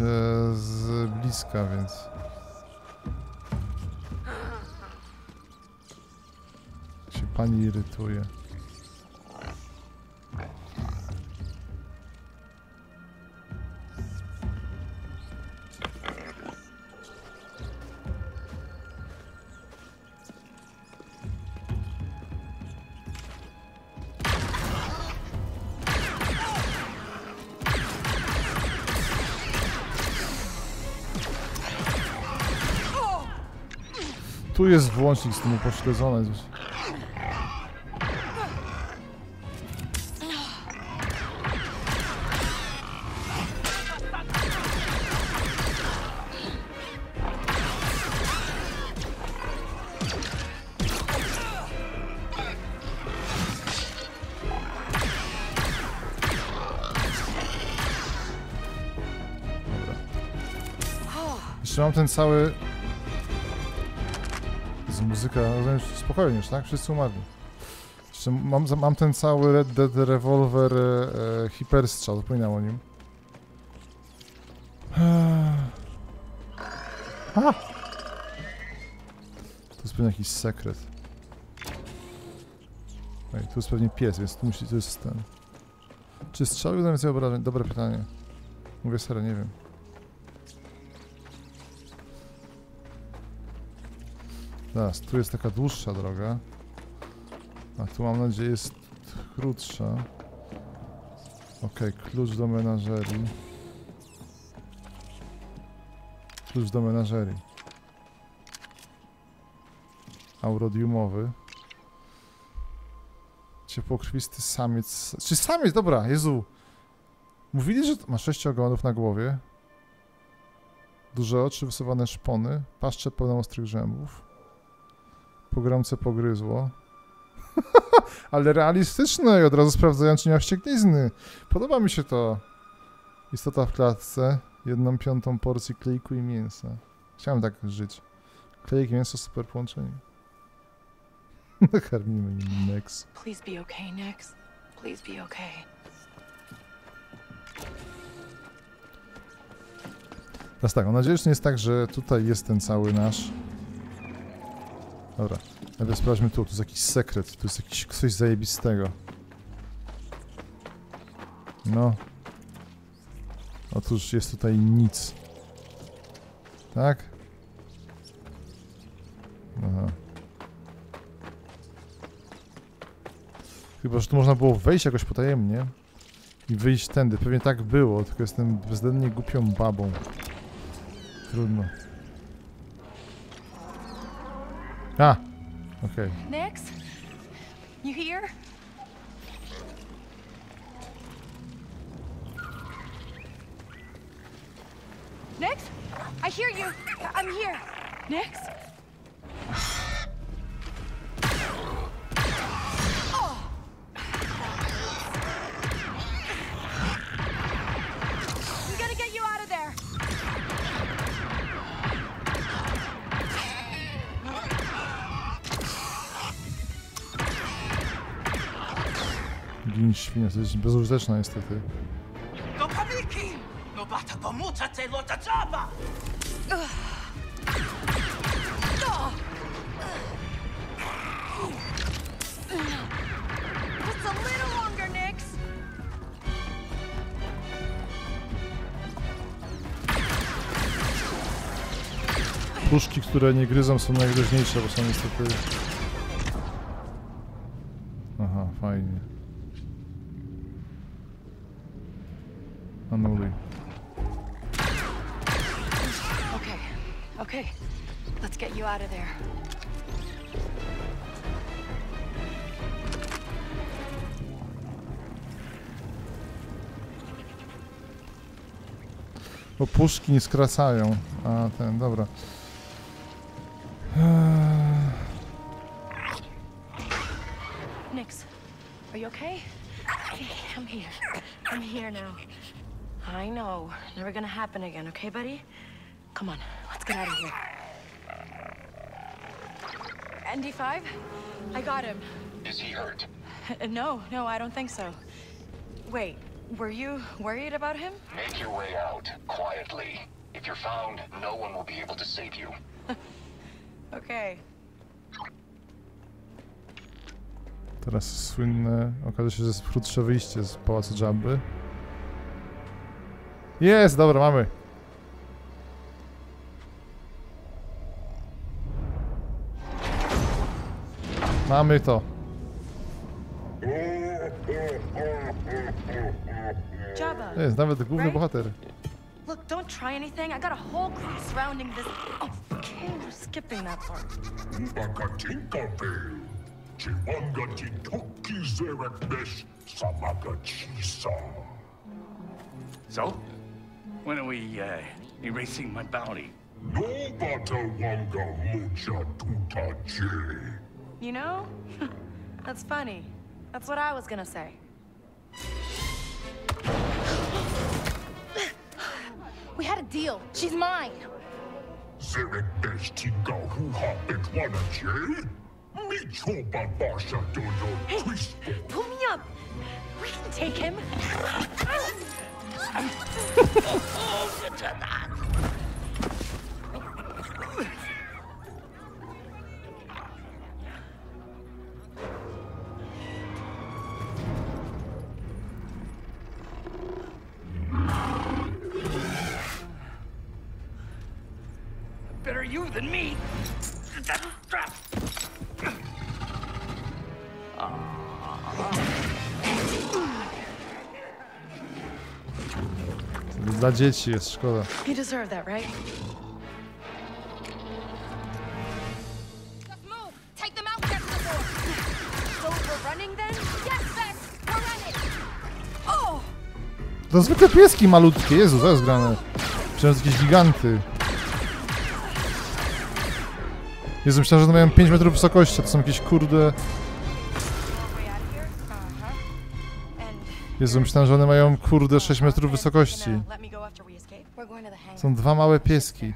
z bliska, więc... się pani irytuje. Tu jest włącznik z tym upośledzony. Jeszcze mam ten cały... muzyka, rozumiem, spokojnie już, tak? Wszyscy umarli. Jeszcze mam ten cały Red Dead Revolver hiperstrzał, zapominam o nim. Ah! Tu jest pewnie jakiś sekret. Ej, tu jest pewnie pies, więc tu musi, to jest ten... Czy strzał damy sobie obrażeń? Dobre pytanie. Mówię serio, nie wiem. Teraz, tu jest taka dłuższa droga, a tu mam nadzieję jest krótsza. Okej, klucz do menażerii. Klucz do menażerii. Aurodiumowy. Ciepłokrwisty samiec. Czy samiec? Dobra, Jezu! Mówili, że ma 6 ogonów na głowie. Duże oczy, wysuwane szpony, paszczę pełną ostrych zębów. Pogromce pogryzło. Ale realistyczne i od razu sprawdzając, czy nie ma wścieklizny. Podoba mi się to. Istota w klatce. 1/5 porcji klejku i mięsa. Chciałem tak żyć. Klejek i mięso, super połączenie. Karmimy nim Nix. Please be okay, Nix. Please be okay. Teraz tak, mam nadzieję, że nie jest tak, że tutaj jest ten cały nasz... Dobra, najpierw sprawdźmy tu jest jakiś sekret, tu jest jakiś coś zajebistego. No. Otóż jest tutaj nic. Tak? Aha. Chyba, że tu można było wejść jakoś potajemnie i wyjść tędy, pewnie tak było, tylko jestem bezwzględnie głupią babą. Trudno. Ah, okay. Nix, you here? Nix, I hear you. I'm here. Nix. Świnia, to jest bezużyteczna niestety. Do paniki! No bata pomuca tej lota Jabba! Just a little longer, Nix! Puszki, które nie gryzą, są najgroźniejsze, bo są niestety... Aha, fajnie. Anuluj. Okay, okay. Let's get you out of there. Bo puszki nie skracają. A ten, dobra. Nix, are you okay? I'm here now. I know. Never gonna happen again, okay, buddy? Come on, let's get out of here. ND-5? I got him. Is he hurt? No, I don't think so. Wait. Were you worried about him? Make your way out, quietly. If you're found, no one will be able to save you. Okay. Teraz słynne, okaże się, że jest krótsze wyjście z pałacu Jabby. Jest, dobra, mamy. Mamy to. Jest nawet główny bohater. Look, don't try anything. I got a whole crew surrounding this. Oh, okay, we're skipping that part. So, when are we erasing my bounty? You know, that's funny. That's what I was gonna say. We had a deal. She's mine. Hey, pull me up. We can take him. Better you than me. Dla dzieci jest, szkoda. You deserve that, right? Let's move. Take them out back to the door. So we're running then? Yes, Ben. We're running. Oh! To zwykle pieski malutkie, Jezu, to jest grane. Przecież jakieś giganty. Jezu, myślałem, że one mają 5 metrów wysokości, to są jakieś kurde... Jezu, myślałem, że one mają kurde 6 metrów wysokości. Są dwa małe pieski.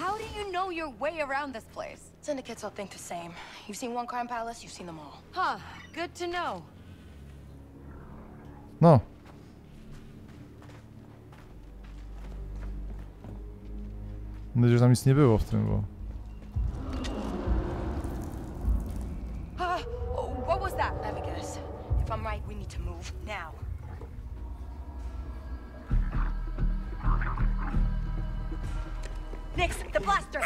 How do you know your way around this place? Syndicates all think the same. You've seen one crime palace, you've seen them all. Huh, good to know. No. Mam nadzieję, że tam nic nie było w tym, bo... What was that? Let me guess. If I'm right, we need to move now. Nix, the blaster.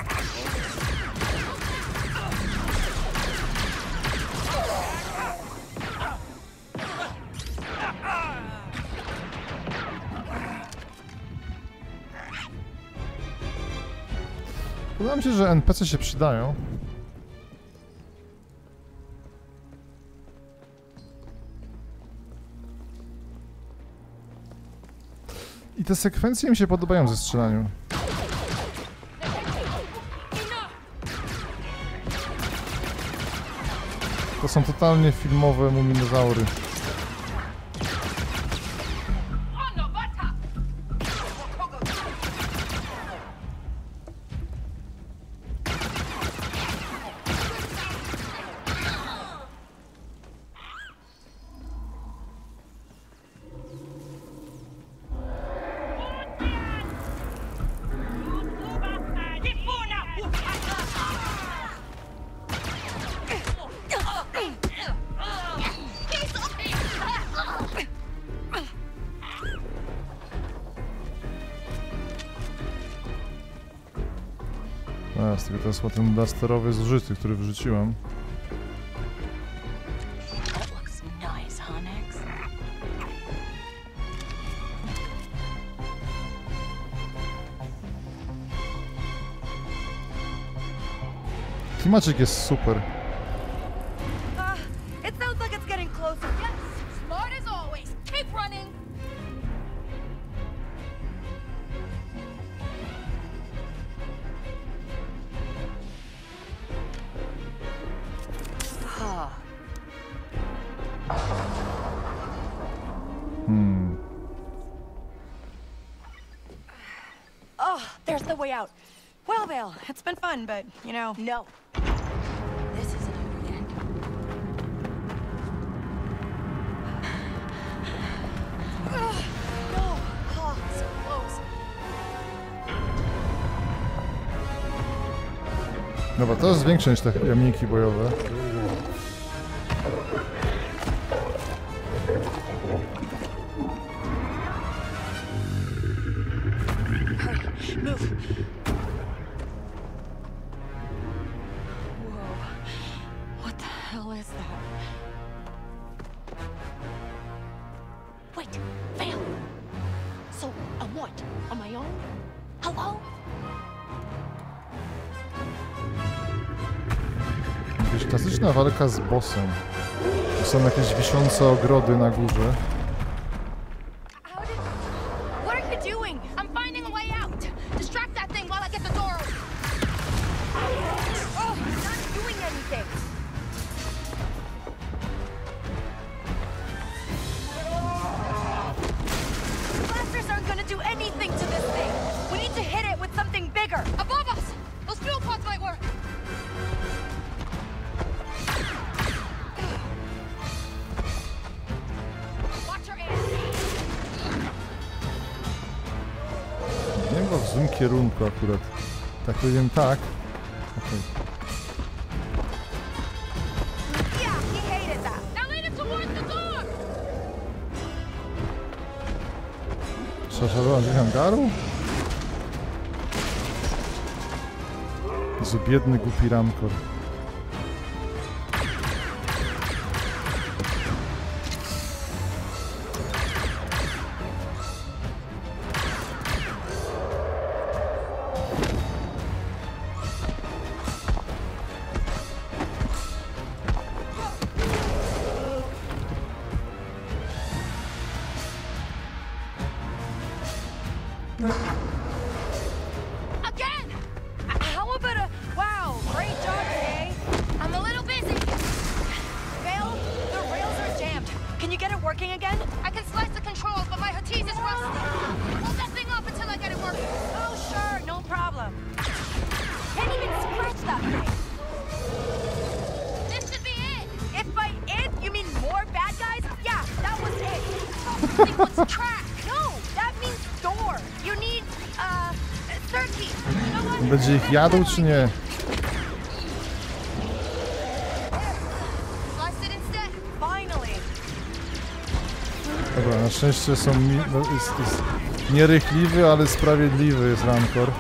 Wydaje mi się, że NPC się przydają. I te sekwencje mi się podobają ze strzelaniu. To są totalnie filmowe muminozaury. jest, tylko teraz ma ten blasterowy zużyty, który wyrzuciłem. Klimaczyk jest super. It's been fun, but you know. No. This isn't over yet. No. Oh, so close. Dobra, to jest większość te jamniki bojowe. Walka z bossem. Tu są jakieś wiszące ogrody na górze. Kierunku akurat. Tak powiem, tak. Okay. Szaszarowałem z hangaru? Jezu, biedny, głupi Rancor. Będzie ich jadł czy nie? Dobra, na szczęście są jest nierychliwy, ale sprawiedliwy jest Rancor.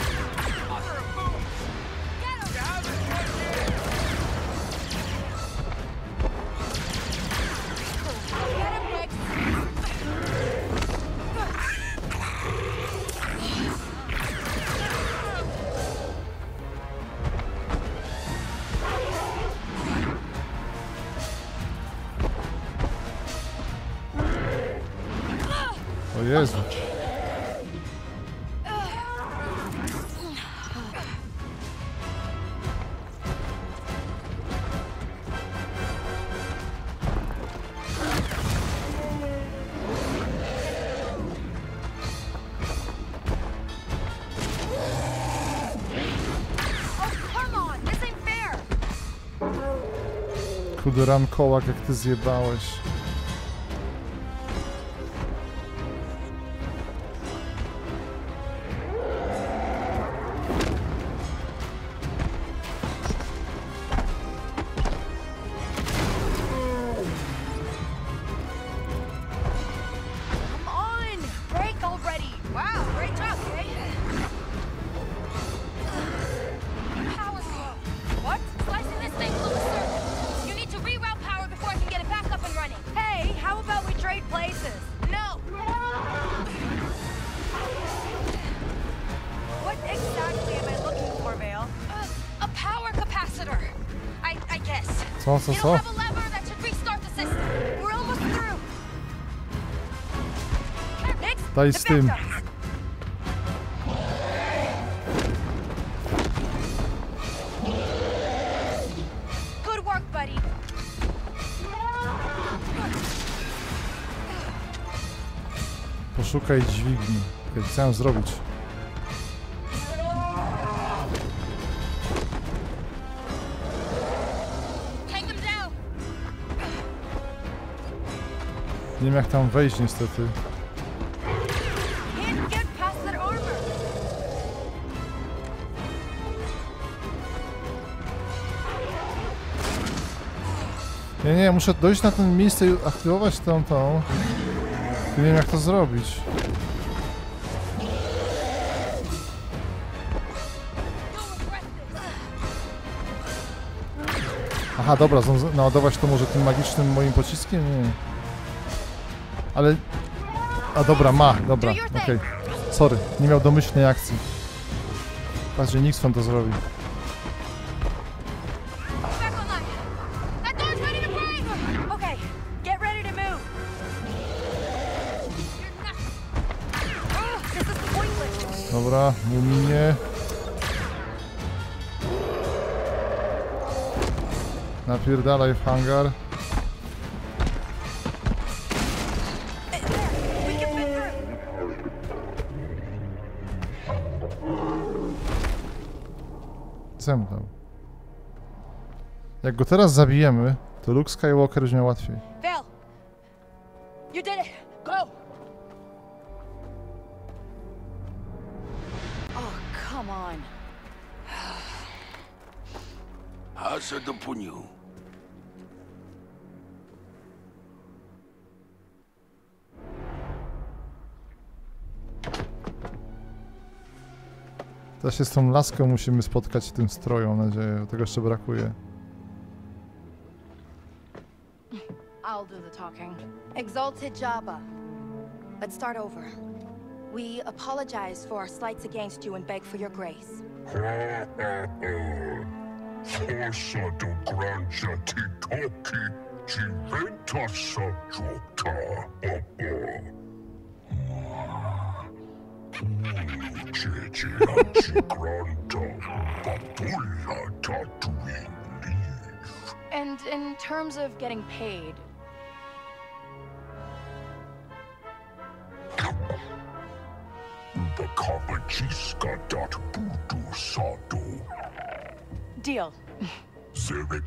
Rancołak, jak ty zjebałeś. Co? Daj z tym. Poszukaj dźwigni. Jak chciałem zrobić. Nie wiem jak tam wejść niestety. Nie, muszę dojść na ten miejsce i aktywować tą. Nie wiem jak to zrobić. Aha, dobra, naładować to może tym magicznym moim pociskiem? Nie. Ale... A dobra, dobra, okej. Sorry, nie miał domyślnej akcji. Patrz, że Nix to zrobi. Dobra, nie minie. Napierdalaj w hangar. Zemdlał. Jak go teraz zabijemy, to Luke Skywalker już miał łatwiej. Teraz się z tą laską musimy spotkać w tym stroju, mam nadzieję. Tego jeszcze brakuje. I'll do the talking. Exalted Jabba. Let's start over. We apologize for our slights against you and beg for your grace. Forza do granja titoki, diventa sagiota, And in terms of getting paid... Deal. The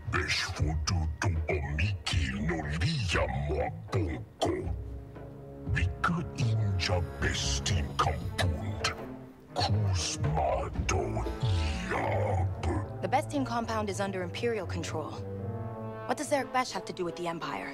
best team compound is under Imperial control. What does Zarek Besh have to do with the Empire?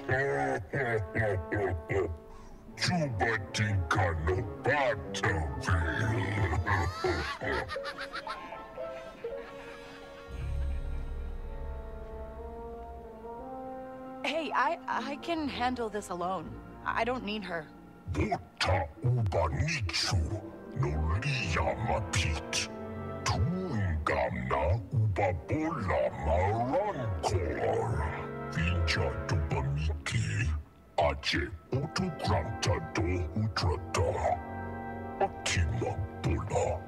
Hey, I can handle this alone. I don't need her. Bota ubanichu no liyama pit. Tungana ubabola marancor. Vinja dubamiki. Aje utugranta do udrata. Otima bola.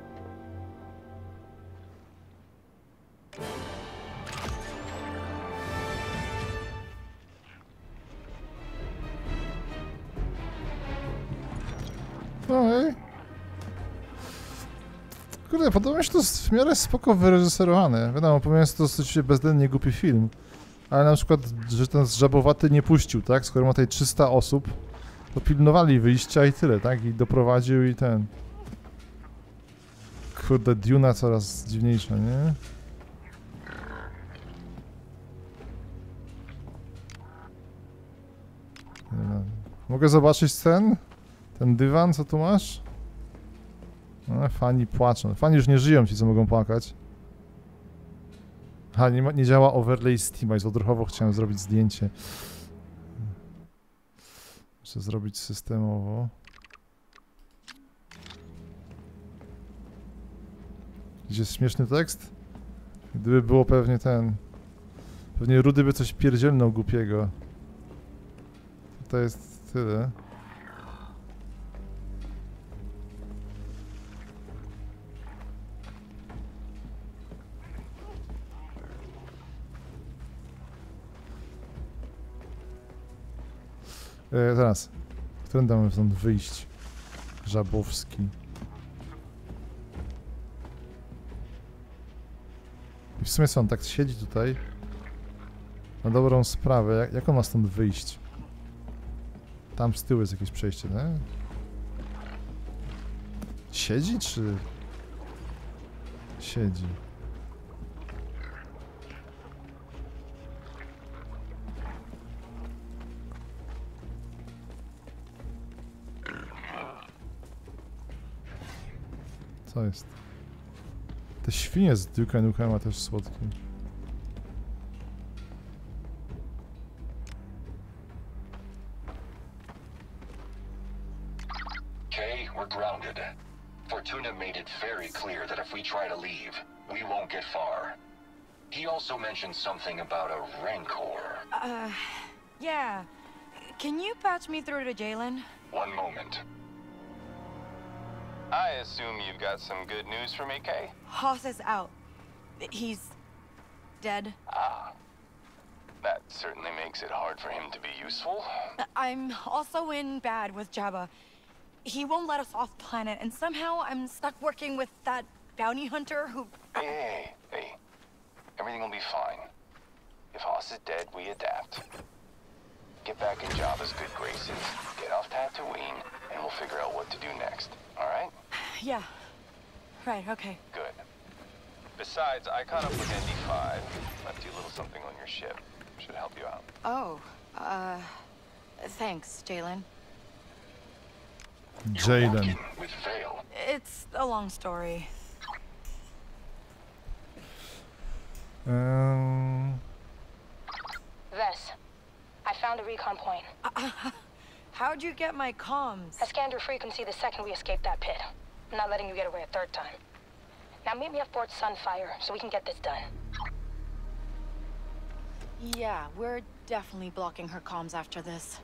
No i... Kurde, podoba mi się to w miarę spoko wyreżyserowane. Wiadomo, pomijając to dosyć bezdennie głupi film. Ale na przykład, że ten Żabowaty nie puścił, tak? Skoro ma tutaj 300 osób, to pilnowali wyjścia i tyle, tak? I doprowadził i ten... Kurde, Duna coraz dziwniejsza, nie? No. Mogę zobaczyć ten? Ten dywan, co tu masz? No, fani płaczą. Fani już nie żyją, ci co mogą płakać. A nie działa overlay Steam, i odruchowo chciałem zrobić zdjęcie. Muszę zrobić systemowo. Gdzie jest śmieszny tekst? Gdyby było pewnie ten... Pewnie Rudy by coś pierdzielnął głupiego. To jest tyle. Zaraz. Którędy mamy stąd wyjść? Żabowski. I w sumie co, on tak siedzi tutaj. Na dobrą sprawę. Jak on ma stąd wyjść? Tam z tyłu jest jakieś przejście, nie? Siedzi czy... Siedzi. Co jest? Te świnie z Duke'a Nukem ma też słodkie. Something about a rancor. Yeah. Can you patch me through to Jalen? One moment. I assume you've got some good news for me, Kay? Hoss is out. He's... dead. Ah. That certainly makes it hard for him to be useful. I'm also in bad with Jabba. He won't let us off planet, and somehow I'm stuck working with that bounty hunter who... Hey. Everything will be fine. If Hoss is dead, we adapt. Get back in Jabba's good graces, get off Tatooine, and we'll figure out what to do next, alright? Yeah. Right, okay. Good. Besides, I caught up with ND-5. Left you a little something on your ship. Should help you out. Oh, thanks, Jalen. Jalen. It's a long story. Vess, I found a recon point. How'd you get my comms? I scanned your frequency the second we escaped that pit. I'm not letting you get away a third time. Now meet me at Fort Sunfire so we can get this done. Yeah, we're definitely blocking her comms after this.